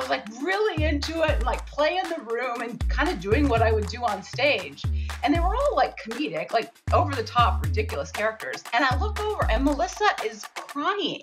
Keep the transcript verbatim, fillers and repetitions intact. I was like really into it, like playing the room and kind of doing what I would do on stage. And they were all like comedic, like over the top, ridiculous characters. And I look over and Melissa is crying.